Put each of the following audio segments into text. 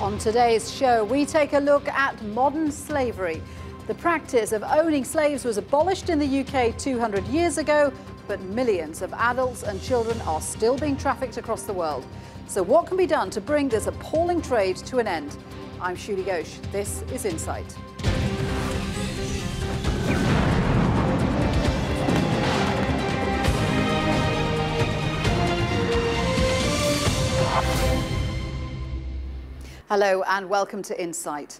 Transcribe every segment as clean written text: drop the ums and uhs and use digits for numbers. On today's show, we take a look at modern slavery. The practice of owning slaves was abolished in the UK 200 years ago, but millions of adults and children are still being trafficked across the world. So what can be done to bring this appalling trade to an end? I'm Shuli Ghosh. This is Insight. Hello and welcome to Insight.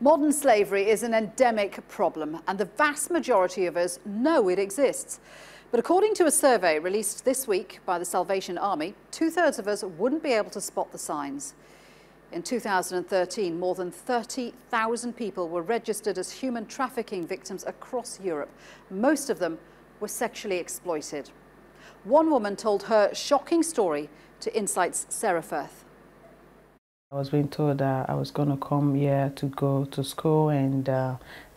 Modern slavery is an endemic problem and the vast majority of us know it exists. But according to a survey released this week by the Salvation Army, two-thirds of us wouldn't be able to spot the signs. In 2013, more than 30,000 people were registered as human trafficking victims across Europe. Most of them were sexually exploited. One woman told her shocking story to Insight's Sarah Firth. I was being told that I was going to come here to go to school and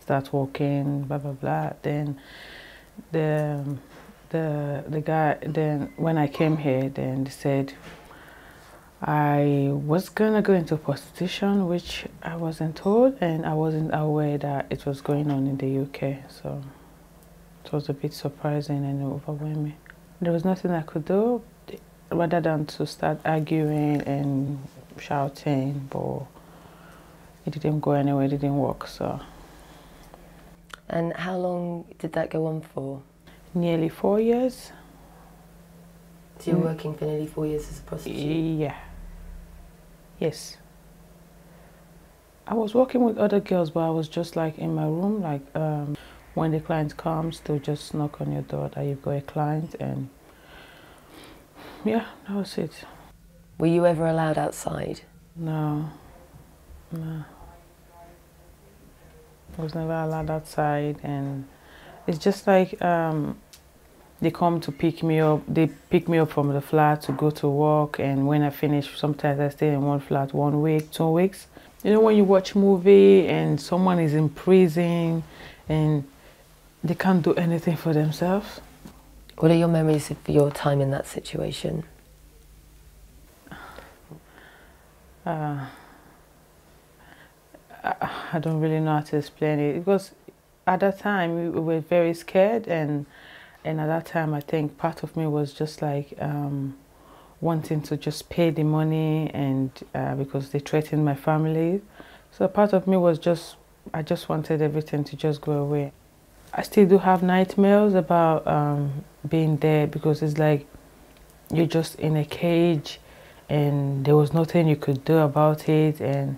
start working, blah, blah, blah. Then the guy, when I came here, then they said I was going to go into prostitution, which I wasn't told, and I wasn't aware that it was going on in the UK. So it was a bit surprising and overwhelming. There was nothing I could do rather than to start arguing and shouting, but it didn't go anywhere, it didn't work, so. And how long did that go on for? Nearly 4 years. So you're working for nearly 4 years as a prostitute? Yeah. Yes. I was working with other girls, but I was just like in my room, like when the client comes, they'll just knock on your door that you've got a client, and yeah, that was it. Were you ever allowed outside? No, no. I was never allowed outside, and it's just like they come to pick me up. They pick me up from the flat to go to work, and when I finish, sometimes I stay in one flat 1 week, 2 weeks. You know, when you watch a movie and someone is in prison and they can't do anything for themselves. What are your memories of your time in that situation? I don't really know how to explain it, because at that time we were very scared, and at that time I think part of me was just like wanting to just pay the money, and because they threatened my family, so part of me was just, I just wanted everything to just go away. I still do have nightmares about being there, because it's like you're just in a cage, and there was nothing you could do about it, and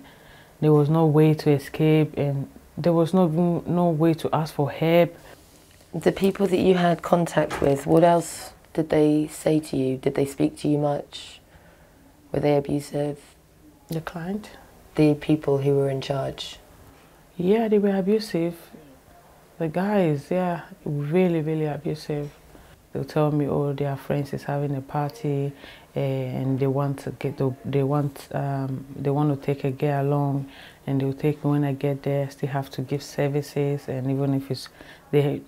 there was no way to escape, and there was no way to ask for help. The people that you had contact with, what else did they say to you? Did they speak to you much? Were they abusive? The client? The people who were in charge? Yeah, they were abusive. The guys, yeah, really, really abusive. They'll tell me, oh, their friends is having a party, and they want to take a girl along, and they'll take me. When I get there, I still have to give services, and even if it's they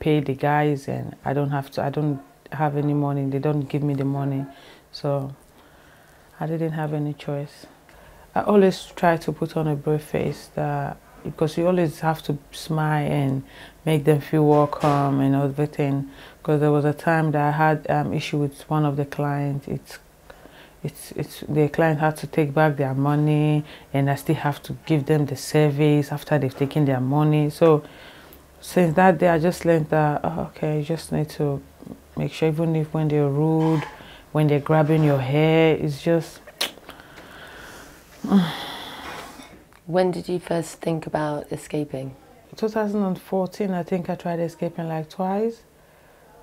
pay the guys, and I don't have any money. They don't give me the money, so I didn't have any choice. I always try to put on a brave face, that because you always have to smile and make them feel welcome and everything. Because there was a time that I had issue with one of the clients. The client had to take back their money, and I still have to give them the service after they've taken their money. So since that day, I just learned that, oh, okay, you just need to make sure, even if when they're rude, when they're grabbing your hair, it's just... When did you first think about escaping? 2014, I think I tried escaping like twice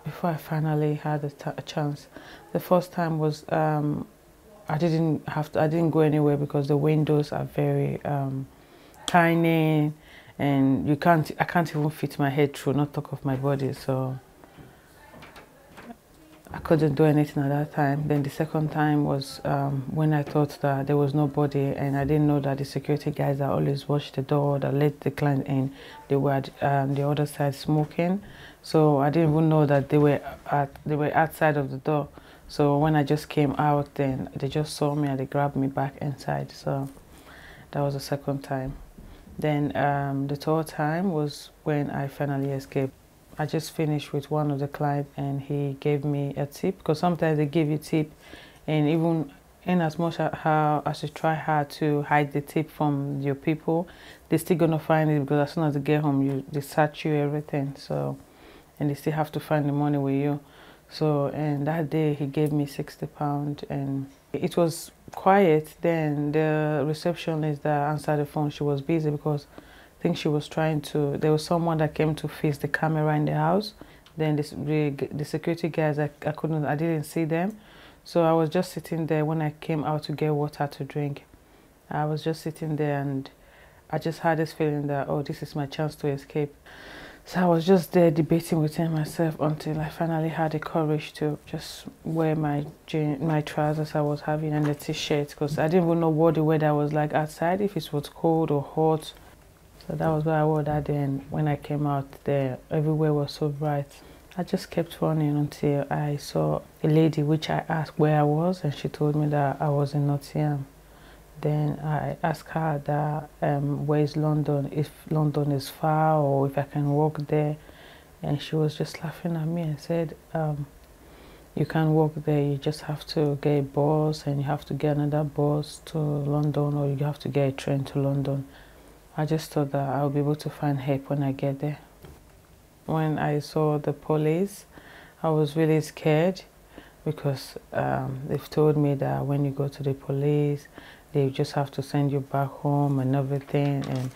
before I finally had a chance. The first time was I didn't go anywhere, because the windows are very tiny, and I can't even fit my head through, not talk of my body, so I couldn't do anything at that time. Then the second time was when I thought that there was nobody, and I didn't know that the security guys that always watched the door, that let the client in, they were at the other side smoking. So I didn't even know that they were outside of the door. So when I just came out, then they just saw me and they grabbed me back inside. So That was the second time. Then the third time was when I finally escaped. I just finished with one of the clients and he gave me a tip, because sometimes they give you tip, and even in as much as you try hard to hide the tip from your people, they're still going to find it, because as soon as they get home, they search you, everything. So, and they still have to find the money with you. So, and that day he gave me £60, and it was quiet. Then the receptionist that answered the phone, she was busy, because I think she was trying to, there was someone that came to fix the camera in the house. Then the security guys, I didn't see them. So I was just sitting there when I came out to get water to drink. I was just sitting there and I just had this feeling that, oh, this is my chance to escape. So I was just there debating within myself until I finally had the courage to just wear my trousers I was having and the t-shirt, because I didn't even know what the weather was like outside, if it was cold or hot. So that was what I wore that day, and when I came out there, everywhere was so bright. I just kept running until I saw a lady, which I asked where I was, and she told me that I was in Nottingham. Then I asked her that where is London, if London is far or if I can walk there. And she was just laughing at me and said, you can walk there, you just have to get a bus, and you have to get another bus to London, or you have to get a train to London. I just thought that I'll be able to find help when I get there. When I saw the police, I was really scared, because they've told me that when you go to the police, they just have to send you back home and everything. And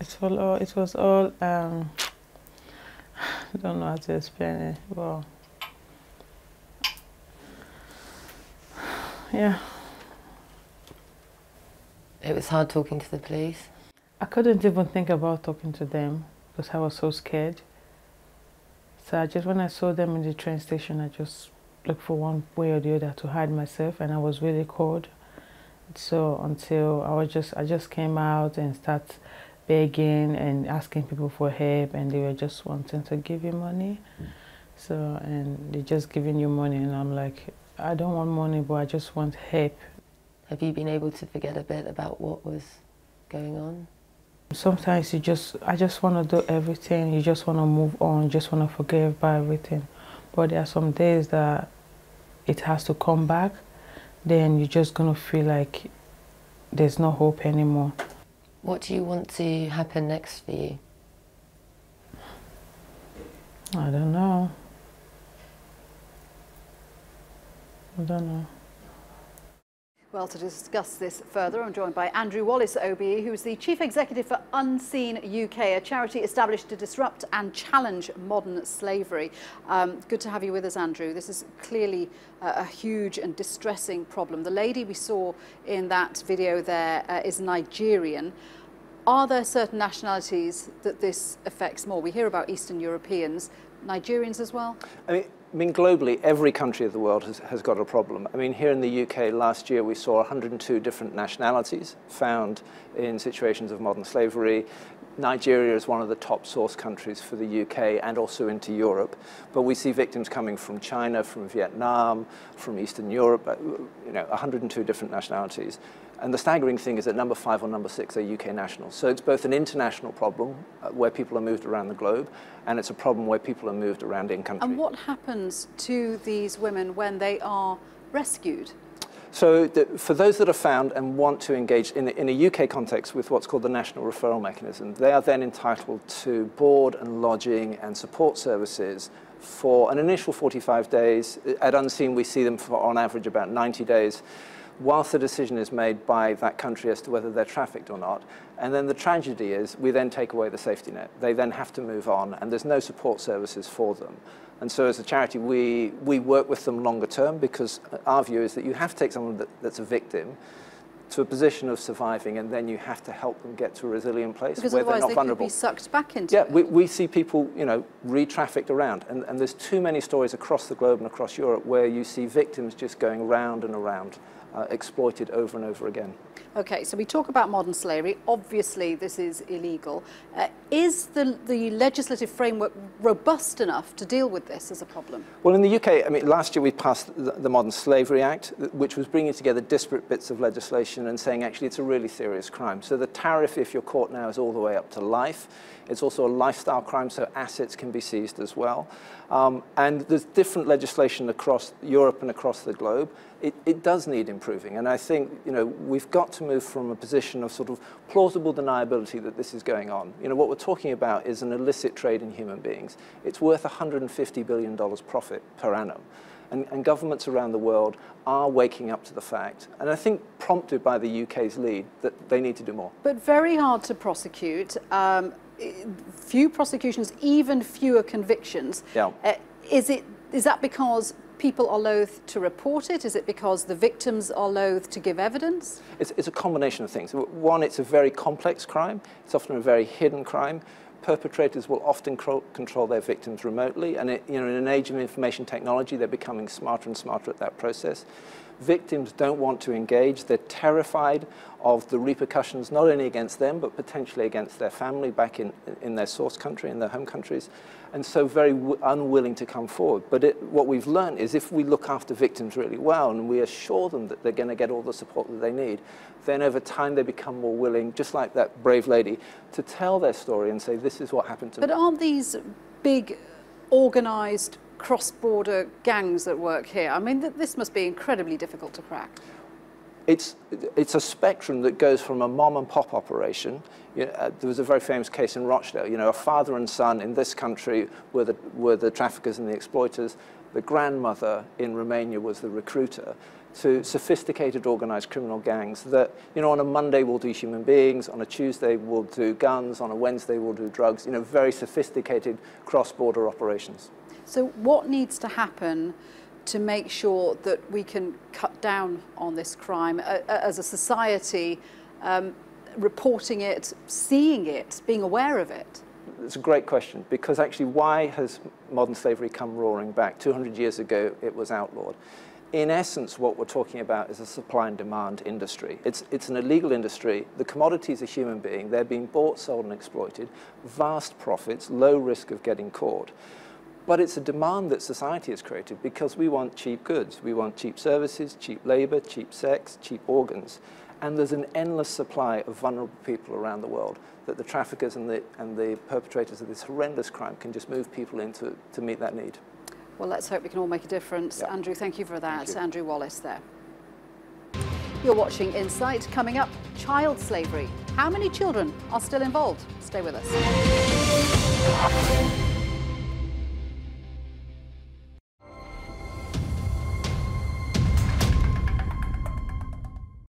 it was all I don't know how to explain it. Well, yeah. It was hard talking to the police. I couldn't even think about talking to them because I was so scared. So when I saw them in the train station, I just looked for one way or the other to hide myself, and I was really cold. So until I just came out and started begging and asking people for help, and they were just wanting to give you money. So, and they're just giving you money, and I'm like, I don't want money, but I just want help. Have you been able to forget a bit about what was going on? Sometimes I just want to do everything, you just want to move on, you just want to forget about everything. But there are some days that it has to come back, then you're just going to feel like there's no hope anymore. What do you want to happen next for you? I don't know. I don't know. Well, to discuss this further, I'm joined by Andrew Wallace, OBE, who is the Chief Executive for Unseen UK, a charity established to disrupt and challenge modern slavery. Good to have you with us, Andrew. This is clearly a huge and distressing problem. The lady we saw in that video there is Nigerian. Are there certain nationalities that this affects more? We hear about Eastern Europeans, Nigerians as well? I mean, globally, every country of the world has got a problem. I mean, here in the UK, last year we saw 102 different nationalities found in situations of modern slavery. Nigeria is one of the top source countries for the UK and also into Europe. But we see victims coming from China, from Vietnam, from Eastern Europe, you know, 102 different nationalities. And the staggering thing is that number 5 or number 6 are UK nationals. So it's both an international problem where people are moved around the globe, and it's a problem where people are moved around in country. And what happens to these women when they are rescued? So for those that are found and want to engage in a UK context with what's called the National Referral Mechanism, they are then entitled to board and lodging and support services for an initial 45 days. At Unseen, we see them for on average about 90 days. Whilst the decision is made by that country as to whether they're trafficked or not. And then the tragedy is we then take away the safety net. They then have to move on, and there's no support services for them. And so as a charity, we work with them longer term, because our view is that you have to take someone that's a victim to a position of surviving, and then you have to help them get to a resilient place because where they're not vulnerable. Because otherwise they could be sucked back into it. Yeah, we see people, you know, re-trafficked around, and there's too many stories across the globe and across Europe where you see victims just going round and around exploited over and over again. Okay, so we talk about modern slavery. Obviously, this is illegal. Is the legislative framework robust enough to deal with this as a problem? Well, in the UK, I mean, last year we passed the Modern Slavery Act, which was bringing together disparate bits of legislation and saying, actually, it's a really serious crime. So the tariff, if you're caught now, is all the way up to life. It's also a lifestyle crime, so assets can be seized as well. And there's different legislation across Europe and across the globe. It does need improving, and I think, you know, we've got to move from a position of sort of plausible deniability that this is going on. You know, what we're talking about is an illicit trade in human beings. It's worth $150 billion profit per annum. And governments around the world are waking up to the fact, and I think prompted by the UK's lead, that they need to do more. But very hard to prosecute, few prosecutions, even fewer convictions. Yeah. Is that because people are loath to report it? Is it because the victims are loath to give evidence? It's a combination of things. One, it's a very complex crime. It's often a very hidden crime. Perpetrators will often control their victims remotely, and you know, in an age of information technology, they're becoming smarter and smarter at that process. Victims don't want to engage. They're terrified of the repercussions, not only against them, but potentially against their family back in their source country, in their home countries, and so very unwilling to come forward. But what we've learned is if we look after victims really well and we assure them that they're going to get all the support that they need, then over time they become more willing, just like that brave lady, to tell their story and say, this is what happened to me. But aren't these big, organised, cross-border gangs at work here? I mean, this must be incredibly difficult to crack. It's a spectrum that goes from a mom-and-pop operation. You know, there was a very famous case in Rochdale. You know, a father and son in this country were the traffickers and the exploiters. The grandmother in Romania was the recruiter. To sophisticated organised criminal gangs that, you know, on a Monday will do human beings, on a Tuesday will do guns, on a Wednesday will do drugs. You know, very sophisticated cross-border operations. So what needs to happen to make sure that we can cut down on this crime as a society, reporting it, seeing it, being aware of it? It's a great question, because actually why has modern slavery come roaring back? 200 years ago it was outlawed. In essence, what we're talking about is a supply and demand industry. It's an illegal industry. The commodity is a human being. They're being bought, sold and exploited. Vast profits, low risk of getting caught. But it's a demand that society has created because we want cheap goods. We want cheap services, cheap labour, cheap sex, cheap organs. And there's an endless supply of vulnerable people around the world that the traffickers and the perpetrators of this horrendous crime can just move people into to meet that need. Well, let's hope we can all make a difference. Yeah. Andrew, thank you for that. You. Andrew Wallace there. You're watching Insight. Coming up, child slavery. How many children are still involved? Stay with us.